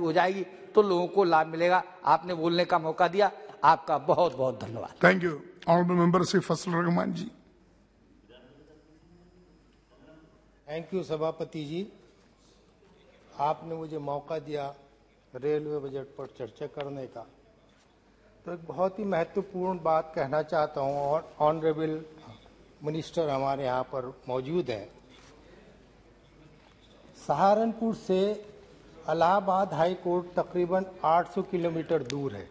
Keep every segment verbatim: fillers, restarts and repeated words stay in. हो जाएगी तो लोगों को लाभ मिलेगा। आपने बोलने का मौका दिया, आपका बहुत बहुत धन्यवाद। Thank you. Honourable member Shri Fazlur Rahman ji. Thank you सभापति जी, आपने मुझे मौका दिया रेलवे बजट पर चर्चा करने का। तो एक बहुत ही महत्वपूर्ण बात कहना चाहता हूं, और ऑनरेबल मिनिस्टर हमारे यहाँ पर मौजूद हैं। सहारनपुर से अलाहाबाद हाई कोर्ट तकरीबन आठ सौ किलोमीटर दूर है,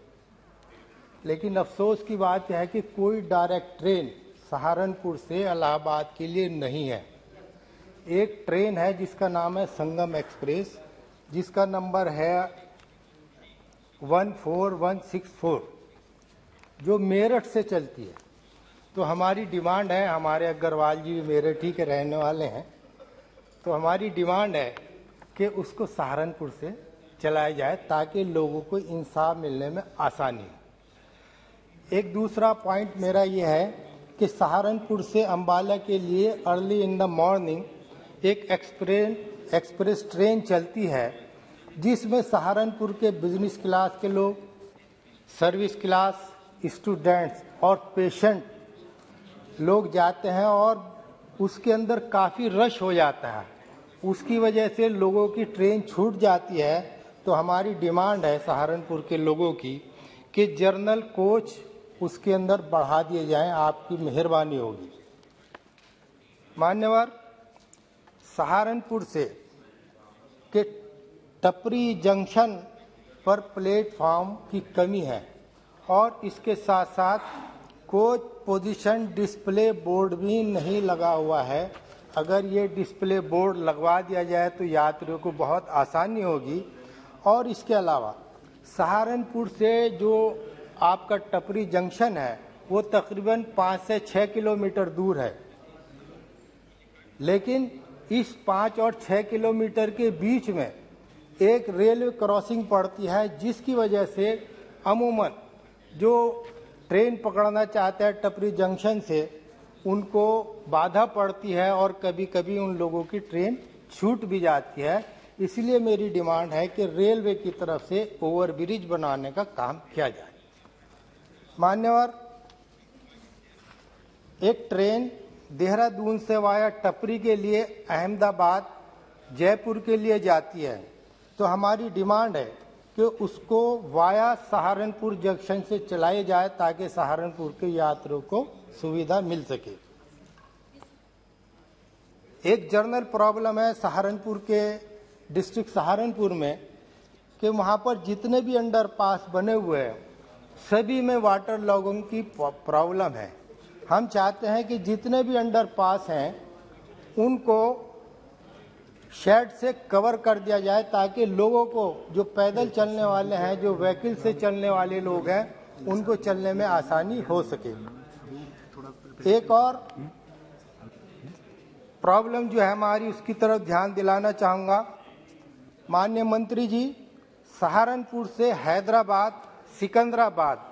लेकिन अफसोस की बात यह है कि कोई डायरेक्ट ट्रेन सहारनपुर से अलाहाबाद के लिए नहीं है। एक ट्रेन है जिसका नाम है संगम एक्सप्रेस, जिसका नंबर है one four one six four, जो मेरठ से चलती है। तो हमारी डिमांड है, हमारे अग्रवाल जी भी मेरठ ही के रहने वाले हैं, तो हमारी डिमांड है कि उसको सहारनपुर से चलाया जाए ताकि लोगों को इंसाफ मिलने में आसानी हो। एक दूसरा पॉइंट मेरा यह है कि सहारनपुर से अंबाला के लिए अर्ली इन द मॉर्निंग एक एक्सप्रेस एक्सप्रेस ट्रेन चलती है, जिसमें सहारनपुर के बिजनेस क्लास के लोग, सर्विस क्लास, स्टूडेंट्स और पेशेंट लोग जाते हैं, और उसके अंदर काफ़ी रश हो जाता है। उसकी वजह से लोगों की ट्रेन छूट जाती है। तो हमारी डिमांड है सहारनपुर के लोगों की कि जर्नल कोच उसके अंदर बढ़ा दिए जाएं, आपकी मेहरबानी होगी। मान्यवर, सहारनपुर से के टपरी जंक्शन पर प्लेटफॉर्म की कमी है, और इसके साथ साथ कोच पोजीशन डिस्प्ले बोर्ड भी नहीं लगा हुआ है। अगर ये डिस्प्ले बोर्ड लगवा दिया जाए तो यात्रियों को बहुत आसानी होगी। और इसके अलावा सहारनपुर से जो आपका टपरी जंक्शन है वो तकरीबन पाँच से छः किलोमीटर दूर है, लेकिन इस पाँच और छः किलोमीटर के बीच में एक रेलवे क्रॉसिंग पड़ती है, जिसकी वजह से अमूमन जो ट्रेन पकड़ना चाहते हैं टपरी जंक्शन से उनको बाधा पड़ती है, और कभी कभी उन लोगों की ट्रेन छूट भी जाती है। इसलिए मेरी डिमांड है कि रेलवे की तरफ से ओवरब्रिज बनाने का काम किया जाए। मान्यवर, एक ट्रेन देहरादून से वाया टपरी के लिए अहमदाबाद, जयपुर के लिए जाती है, तो हमारी डिमांड है कि उसको वाया सहारनपुर जंक्शन से चलाया जाए ताकि सहारनपुर के यात्रियों को सुविधा मिल सके। एक जनरल प्रॉब्लम है सहारनपुर के, डिस्ट्रिक्ट सहारनपुर में, कि वहाँ पर जितने भी अंडरपास बने हुए हैं सभी में वाटर लॉगिंग की प्रॉब्लम है। हम चाहते हैं कि जितने भी अंडरपास हैं उनको शेड से कवर कर दिया जाए, ताकि लोगों को, जो पैदल चलने वाले हैं, जो व्हीकल से चलने वाले लोग हैं, उनको चलने में आसानी हो सके। एक और प्रॉब्लम जो है हमारी, उसकी तरफ ध्यान दिलाना चाहूँगा। माननीय मंत्री जी, सहारनपुर से हैदराबाद, सिकंदराबाद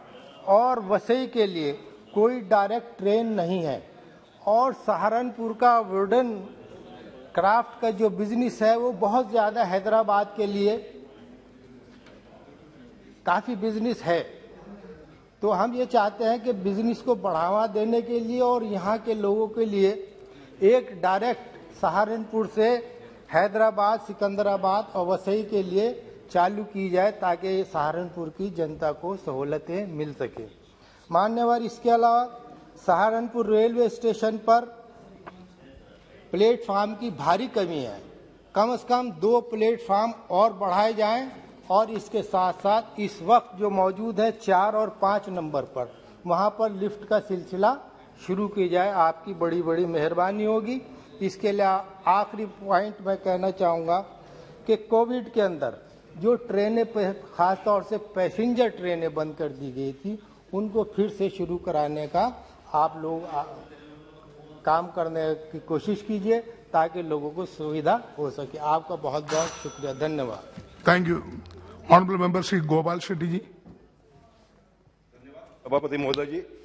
और वसई के लिए कोई डायरेक्ट ट्रेन नहीं है, और सहारनपुर का वुडन क्राफ्ट का जो बिजनेस है वो बहुत ज़्यादा हैदराबाद के लिए काफ़ी बिजनेस है। तो हम ये चाहते हैं कि बिजनेस को बढ़ावा देने के लिए और यहाँ के लोगों के लिए एक डायरेक्ट सहारनपुर से हैदराबाद, सिकंदराबाद और वसई के लिए चालू की जाए, ताकि सहारनपुर की जनता को सहूलतें मिल सके। मान्यवर, इसके अलावा सहारनपुर रेलवे स्टेशन पर प्लेटफार्म की भारी कमी है। कम से कम दो प्लेटफार्म और बढ़ाए जाएं, और इसके साथ साथ इस वक्त जो मौजूद है चार और पाँच नंबर पर, वहां पर लिफ्ट का सिलसिला शुरू किया जाए। आपकी बड़ी बड़ी मेहरबानी होगी। इसके लिए आखिरी पॉइंट मैं कहना चाहूँगा कि कोविड के अंदर जो ट्रेनें, खासतौर से पैसेंजर ट्रेनें बंद कर दी गई थी, उनको फिर से शुरू कराने का आप लोग आ, काम करने की कोशिश कीजिए, ताकि लोगों को सुविधा हो सके। आपका बहुत बहुत शुक्रिया, धन्यवाद। Thank you. Honourable member Shri Gopal Shetty ji. धन्यवाद सभापति महोदय जी।